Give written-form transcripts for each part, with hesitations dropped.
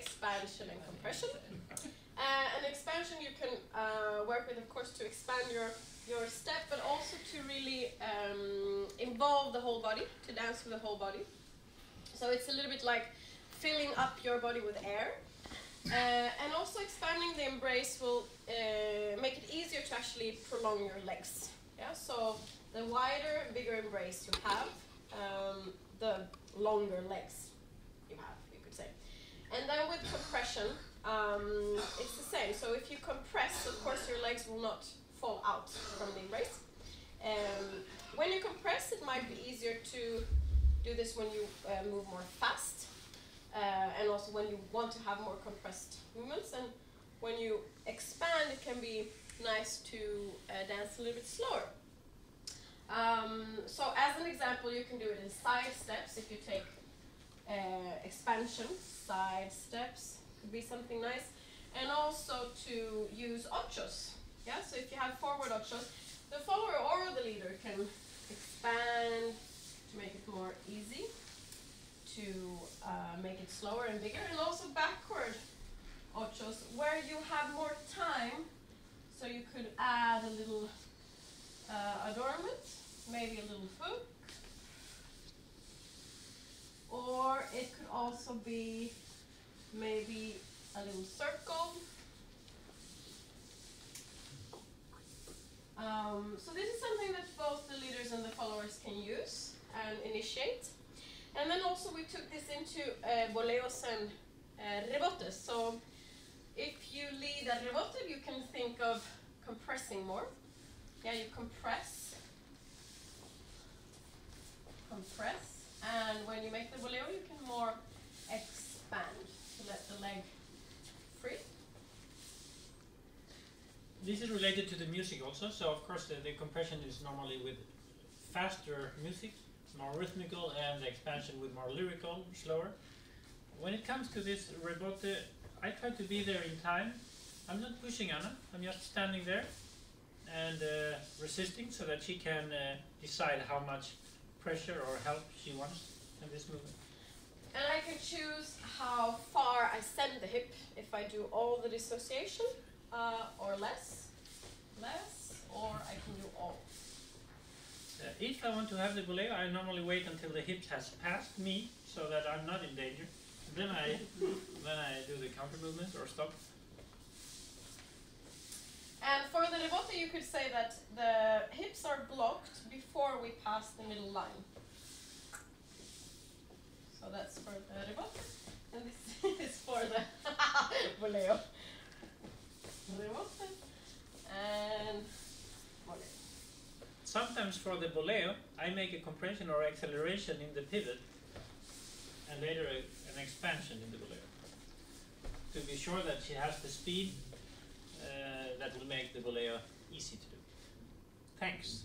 expansion and compression. And expansion you can work with, of course, to expand your step, but also to really involve the whole body, to dance with the whole body. So it's a little bit like filling up your body with air. And also expanding the embrace will make it easier to actually prolong your legs. Yeah? So the wider and bigger embrace you have, the longer legs you have, you could say. And then with compression, it's the same. So if you compress, of course, your legs will not fall out from the embrace. When you compress, it might be easier to do this when you move more fast, and also when you want to have more compressed movements. And when you expand, it can be nice to dance a little bit slower. So as an example, you can do it in side steps. If you take expansion, side steps could be something nice. And also to use ochos. Yeah? So if you have forward ochos, the follower or the leader can expand to make it more easy, to make it slower and bigger, and also backward ochos where you have more time. So you could add a little adornment, maybe a little hook, or it could also be maybe a little circle. So this is something that both the leaders and the followers can use and initiate. And then also we took this into boleos and rebotes. So if you lead a rebote, you can think of compressing more. Yeah, you compress, and when you make the boleo, you can more expand to let the leg free. This is related to the music also, so of course the compression is normally with faster music, more rhythmical, and the expansion with more lyrical, slower. When it comes to this rebote, I try to be there in time. I'm not pushing Anna, I'm just standing there and resisting so that she can decide how much pressure or help she wants in this movement. And I can choose how far I send the hip, if I do all the dissociation or less, or I can do all. If I want to have the boleo, I normally wait until the hips has passed me so that I'm not in danger. Then I do the counter movement or stop. And for the rebote, you could say that the hips are blocked before we pass the middle line. So that's for the rebote. And this is for the boleo. Rebote and boleo. Sometimes for the boleo, I make a compression or acceleration in the pivot, and later an expansion in the boleo, to be sure that she has the speed that will make the boleo easy to do. Thanks.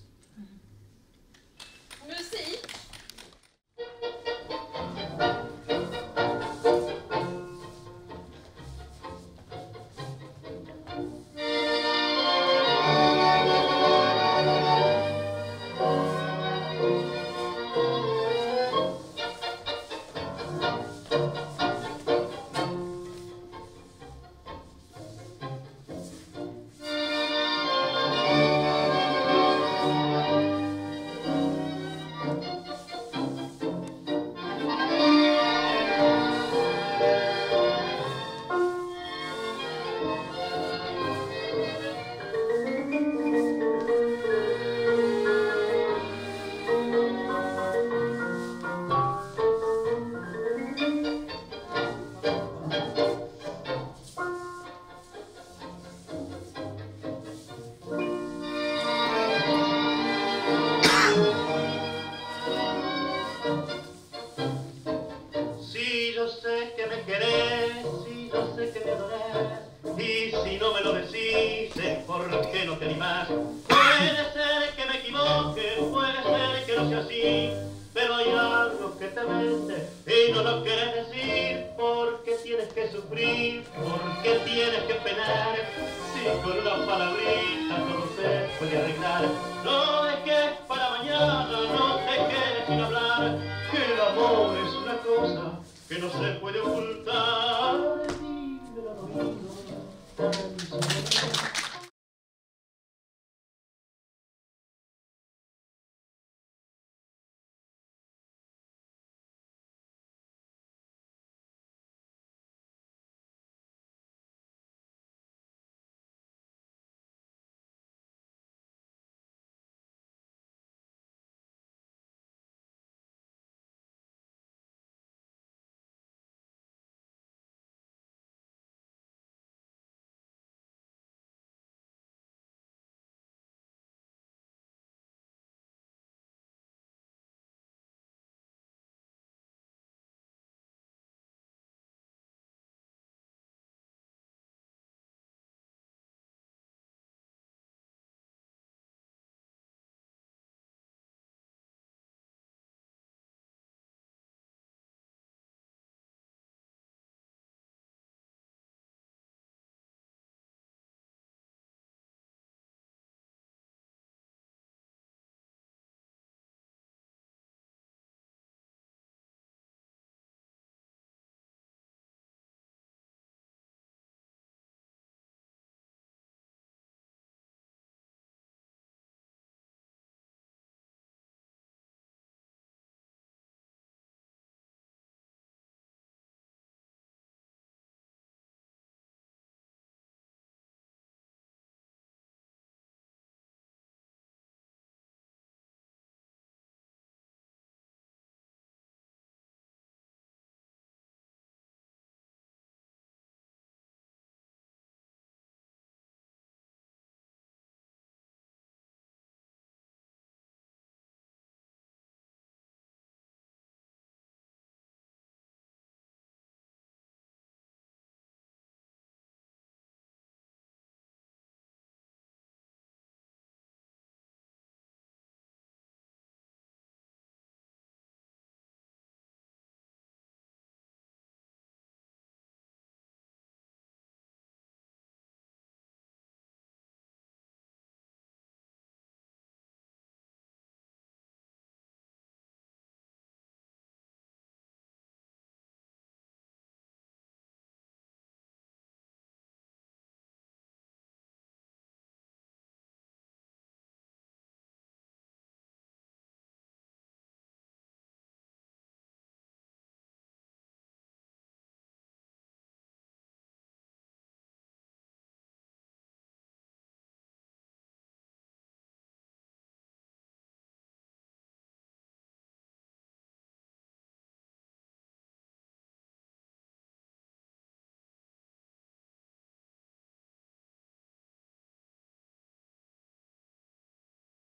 Que no se puede ocultar.